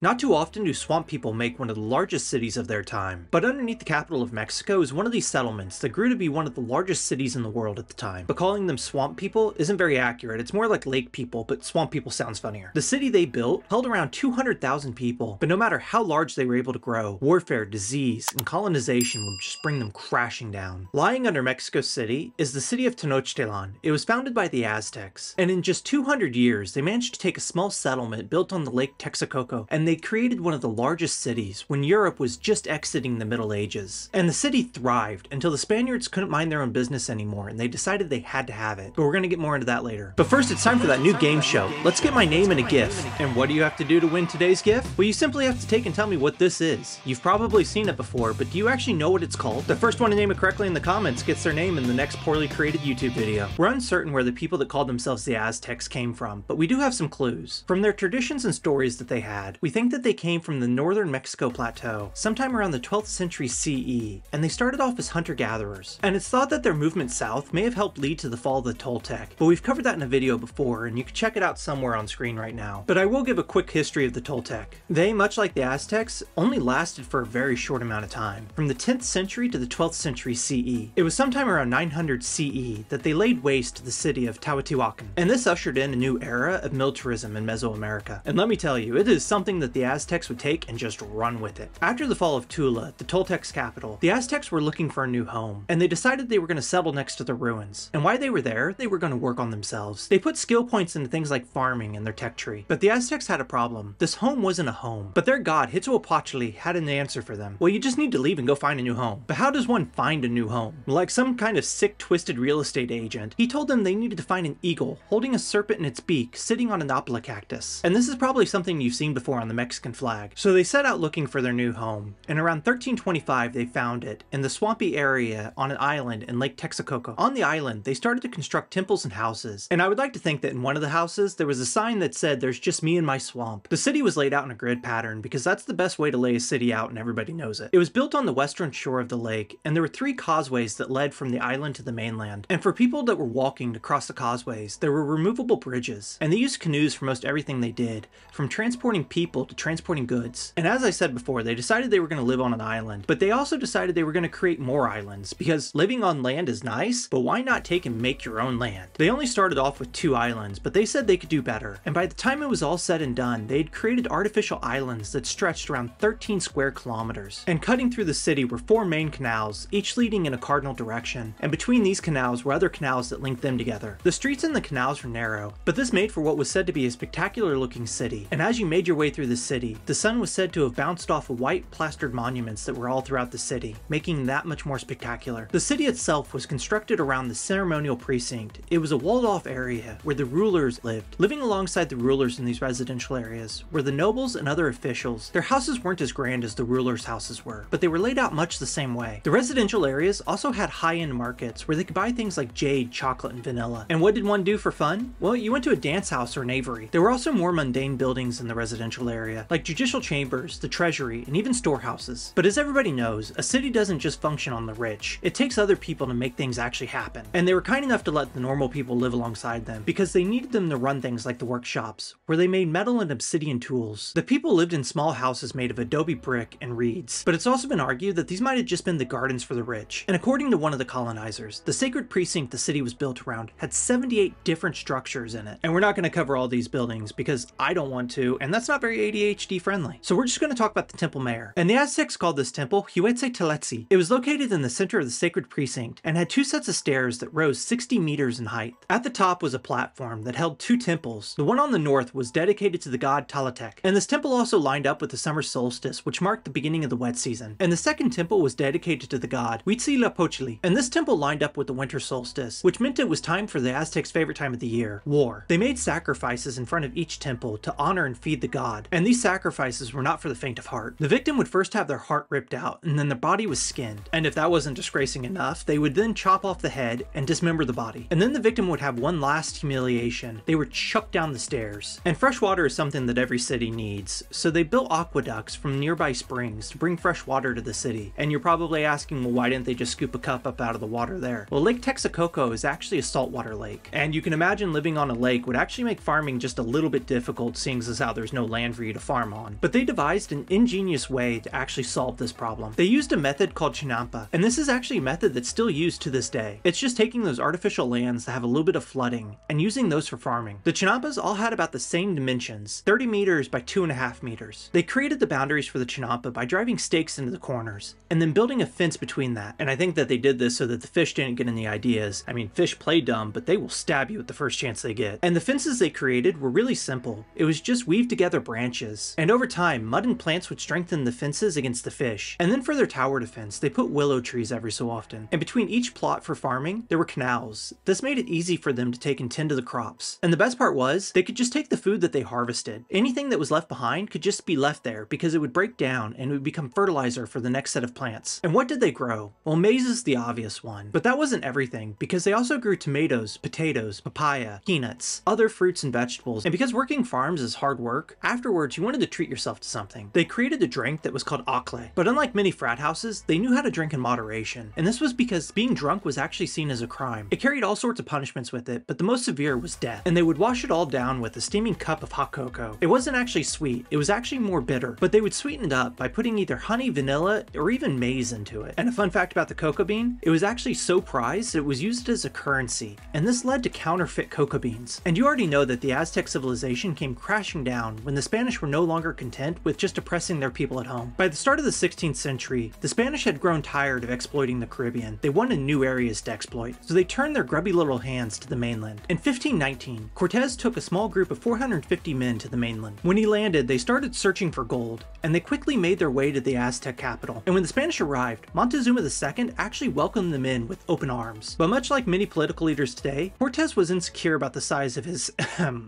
Not too often do swamp people make one of the largest cities of their time, but underneath the capital of Mexico is one of these settlements that grew to be one of the largest cities in the world at the time. But calling them swamp people isn't very accurate, it's more like lake people, but swamp people sounds funnier. The city they built held around 200,000 people, but no matter how large they were able to grow, warfare, disease, and colonization would just bring them crashing down. Lying under Mexico City is the city of Tenochtitlan. It was founded by the Aztecs, and in just 200 years they managed to take a small settlement built on the Lake Texcoco, and they created one of the largest cities when Europe was just exiting the Middle Ages. And the city thrived until the Spaniards couldn't mind their own business anymore and they decided they had to have it. But we're gonna get more into that later. But first it's time for that new game show. Let's get my name in a GIF. And what do you have to do to win today's GIF? Well, you simply have to take and tell me what this is. You've probably seen it before, but do you actually know what it's called? The first one to name it correctly in the comments gets their name in the next poorly created YouTube video. We're uncertain where the people that called themselves the Aztecs came from, but we do have some clues. From their traditions and stories that they had, we think that they came from the northern Mexico plateau sometime around the 12th century CE, and they started off as hunter-gatherers. And it's thought that their movement south may have helped lead to the fall of the Toltec, but we've covered that in a video before and you can check it out somewhere on screen right now. But I will give a quick history of the Toltec. They, much like the Aztecs, only lasted for a very short amount of time, from the 10th century to the 12th century CE. It was sometime around 900 CE that they laid waste to the city of Teotihuacan, and this ushered in a new era of militarism in Mesoamerica. And let me tell you, it is something that the Aztecs would take and just run with it. After the fall of Tula, the Toltec's capital, the Aztecs were looking for a new home, and they decided they were going to settle next to the ruins. And while they were there, they were going to work on themselves. They put skill points into things like farming and their tech tree. But the Aztecs had a problem. This home wasn't a home, but their god Huitzilopochtli had an answer for them. Well, you just need to leave and go find a new home. But how does one find a new home? Like some kind of sick, twisted real estate agent, he told them they needed to find an eagle holding a serpent in its beak sitting on an opala cactus. And this is probably something you've seen before on the Mexican flag. So they set out looking for their new home, and around 1325 they found it in the swampy area on an island in Lake Texcoco. On the island they started to construct temples and houses, and I would like to think that in one of the houses there was a sign that said there's just me and my swamp. The city was laid out in a grid pattern because that's the best way to lay a city out and everybody knows it. It was built on the western shore of the lake, and there were three causeways that led from the island to the mainland, and for people that were walking to cross the causeways there were removable bridges, and they used canoes for most everything they did, from transporting people to transporting goods. And as I said before, they decided they were going to live on an island, but they also decided they were going to create more islands, because living on land is nice, but why not take and make your own land? They only started off with 2 islands, but they said they could do better. And by the time it was all said and done, they had created artificial islands that stretched around 13 square kilometers. And cutting through the city were 4 main canals, each leading in a cardinal direction. And between these canals were other canals that linked them together. The streets in the canals were narrow, but this made for what was said to be a spectacular looking city. And as you made your way through the city, the sun was said to have bounced off of white plastered monuments that were all throughout the city, making that much more spectacular. The city itself was constructed around the ceremonial precinct. It was a walled off area where the rulers lived. Living alongside the rulers in these residential areas were the nobles and other officials. Their houses weren't as grand as the rulers' houses were, but they were laid out much the same way. The residential areas also had high-end markets where they could buy things like jade, chocolate, and vanilla. And what did one do for fun? Well, you went to a dance house or an aviary. There were also more mundane buildings in the residential area, like judicial chambers, the treasury, and even storehouses. But as everybody knows, a city doesn't just function on the rich. It takes other people to make things actually happen. And they were kind enough to let the normal people live alongside them, because they needed them to run things like the workshops, where they made metal and obsidian tools. The people lived in small houses made of adobe brick and reeds, but it's also been argued that these might have just been the gardens for the rich. And according to one of the colonizers, the sacred precinct the city was built around had 78 different structures in it. And we're not going to cover all these buildings because I don't want to, and that's not very ADHD friendly. So we're just going to talk about the Temple Mayor. And the Aztecs called this temple Huitzilopochtli. It was located in the center of the sacred precinct and had 2 sets of stairs that rose 60 meters in height. At the top was a platform that held 2 temples. The one on the north was dedicated to the god Tlaloc, and this temple also lined up with the summer solstice, which marked the beginning of the wet season. And the second temple was dedicated to the god Huitzilopochtli, and this temple lined up with the winter solstice, which meant it was time for the Aztecs' favorite time of the year, war. They made sacrifices in front of each temple to honor and feed the god, and these sacrifices were not for the faint of heart. The victim would first have their heart ripped out, and then their body was skinned. And if that wasn't disgracing enough, they would then chop off the head and dismember the body. And then the victim would have one last humiliation. They were chucked down the stairs. And fresh water is something that every city needs, so they built aqueducts from nearby springs to bring fresh water to the city. And you're probably asking, well, why didn't they just scoop a cup up out of the water there? Well, Lake Texcoco is actually a saltwater lake, and you can imagine living on a lake would actually make farming just a little bit difficult, seeing as how there's no land for you country to farm on. But they devised an ingenious way to actually solve this problem. They used a method called Chinampa, and this is actually a method that's still used to this day. It's just taking those artificial lands that have a little bit of flooding and using those for farming. The Chinampas all had about the same dimensions, 30 meters by 2.5 meters. They created the boundaries for the Chinampa by driving stakes into the corners and then building a fence between that. And I think that they did this so that the fish didn't get any ideas. I mean, fish play dumb, but they will stab you at the first chance they get. And the fences they created were really simple. It was just weave together branches. And over time, mud and plants would strengthen the fences against the fish. And then for their tower defense, they put willow trees every so often. And between each plot for farming, there were canals. This made it easy for them to take and tend to the crops. And the best part was, they could just take the food that they harvested. Anything that was left behind could just be left there because it would break down and it would become fertilizer for the next set of plants. And what did they grow? Well, maize is the obvious one. But that wasn't everything, because they also grew tomatoes, potatoes, papaya, peanuts, other fruits and vegetables. And because working farms is hard work, afterwards you wanted to treat yourself to something. They created a drink that was called ochle. But unlike many frat houses, they knew how to drink in moderation. And this was because being drunk was actually seen as a crime. It carried all sorts of punishments with it, but the most severe was death. And they would wash it all down with a steaming cup of hot cocoa. It wasn't actually sweet, it was actually more bitter, but they would sweeten it up by putting either honey, vanilla, or even maize into it. And a fun fact about the cocoa bean, it was actually so prized that it was used as a currency, and this led to counterfeit cocoa beans. And you already know that the Aztec civilization came crashing down when the Spanish were no longer content with just oppressing their people at home. By the start of the 16th century, the Spanish had grown tired of exploiting the Caribbean. They wanted new areas to exploit, so they turned their grubby little hands to the mainland. In 1519, Cortés took a small group of 450 men to the mainland. When he landed, they started searching for gold, and they quickly made their way to the Aztec capital. And when the Spanish arrived, Moctezuma II actually welcomed them in with open arms. But much like many political leaders today, Cortés was insecure about the size of his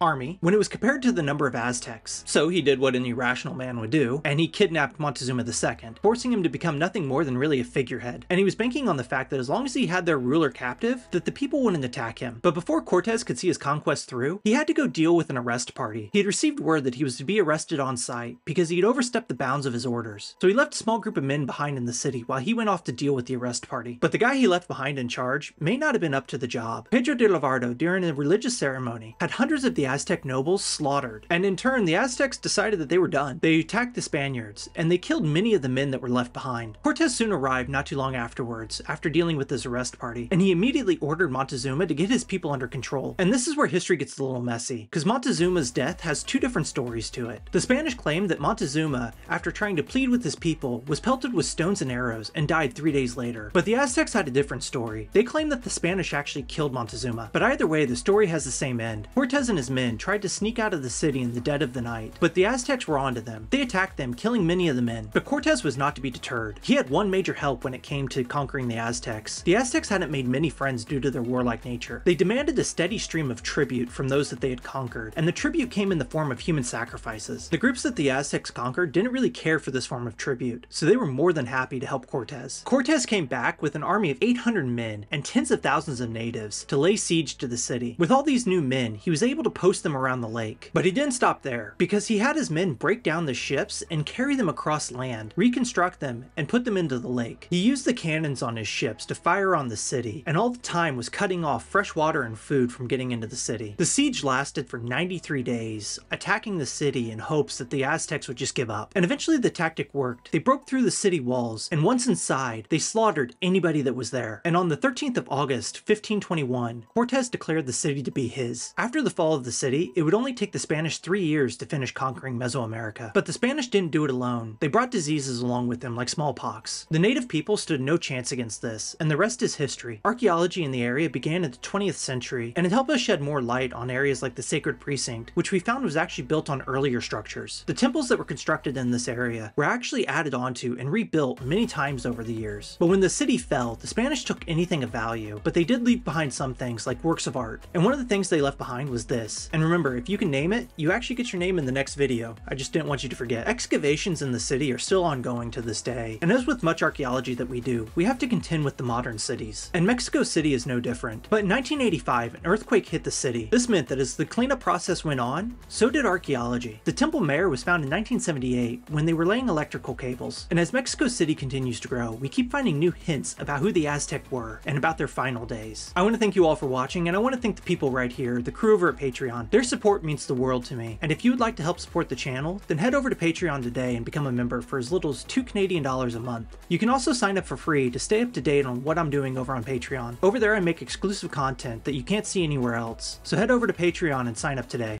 army when it was compared to the number of Aztecs. So he did what any rational man would do, and he kidnapped Moctezuma II, forcing him to become nothing more than really a figurehead. And he was banking on the fact that as long as he had their ruler captive, that the people wouldn't attack him. But before Cortés could see his conquest through, he had to go deal with an arrest party. He had received word that he was to be arrested on sight because he had overstepped the bounds of his orders. So he left a small group of men behind in the city while he went off to deal with the arrest party. But the guy he left behind in charge may not have been up to the job. Pedro de Alvarado, during a religious ceremony, had hundreds of the Aztec nobles slaughtered. And in turn, the Aztecs decided that they were done. They attacked the Spaniards, and they killed many of the men that were left behind. Cortés soon arrived not too long afterwards, after dealing with this arrest party, and he immediately ordered Moctezuma to get his people under control. And this is where history gets a little messy, because Montezuma's death has two different stories to it. The Spanish claim that Moctezuma, after trying to plead with his people, was pelted with stones and arrows and died 3 days later. But the Aztecs had a different story. They claim that the Spanish actually killed Moctezuma. But either way, the story has the same end. Cortés and his men tried to sneak out of the city in the dead of the night, but the Aztecs were onto them. They attacked them, killing many of the men. But Cortés was not to be deterred. He had one major help when it came to conquering the Aztecs. The Aztecs hadn't made many friends due to their warlike nature. They demanded a steady stream of tribute from those that they had conquered, and the tribute came in the form of human sacrifices. The groups that the Aztecs conquered didn't really care for this form of tribute, so they were more than happy to help Cortés. Cortés came back with an army of 800 men and tens of thousands of natives to lay siege to the city. With all these new men, he was able to post them around the lake. But he didn't stop there, because he had his men break down the ships and carry them across land, reconstruct them, and put them into the lake. He used the cannons on his ships to fire on the city, and all the time was cutting off fresh water and food from getting into the city. The siege lasted for 93 days, attacking the city in hopes that the Aztecs would just give up. And eventually the tactic worked. They broke through the city walls, and once inside, they slaughtered anybody that was there. And on the 13th of August, 1521, Cortés declared the city to be his. After the fall of the city, it would only take the Spanish 3 years to finish conquering Mesoamerica. But the Spanish didn't do it alone. They brought diseases along with them, like smallpox. The native people stood no chance against this, and the rest is history. Archaeology in the area began in the 20th century, and it helped us shed more light on areas like the Sacred Precinct, which we found was actually built on earlier structures. The temples that were constructed in this area were actually added onto and rebuilt many times over the years. But when the city fell, the Spanish took anything of value, but they did leave behind some things like works of art. And one of the things they left behind was this. And remember, if you can name it, you actually get your name in the next video. I just didn't want you to forget. Excavations in the city are still ongoing to this day. And as with much archaeology that we do, we have to contend with the modern cities. And Mexico City is no different. But in 1985, an earthquake hit the city. This meant that as the cleanup process went on, so did archaeology. The Temple Mayor was found in 1978 when they were laying electrical cables. And as Mexico City continues to grow, we keep finding new hints about who the Aztec were and about their final days. I want to thank you all for watching, and I want to thank the people right here, the crew over at Patreon. Their support means the world to me. And if you would like to help support the channel, then head over to Patreon today and become a member for as little as $2 Canadian a month. You can also sign up for free to stay up to date on what I'm doing over on Patreon. Over there I make exclusive content that you can't see anywhere else, so head over to Patreon and sign up today.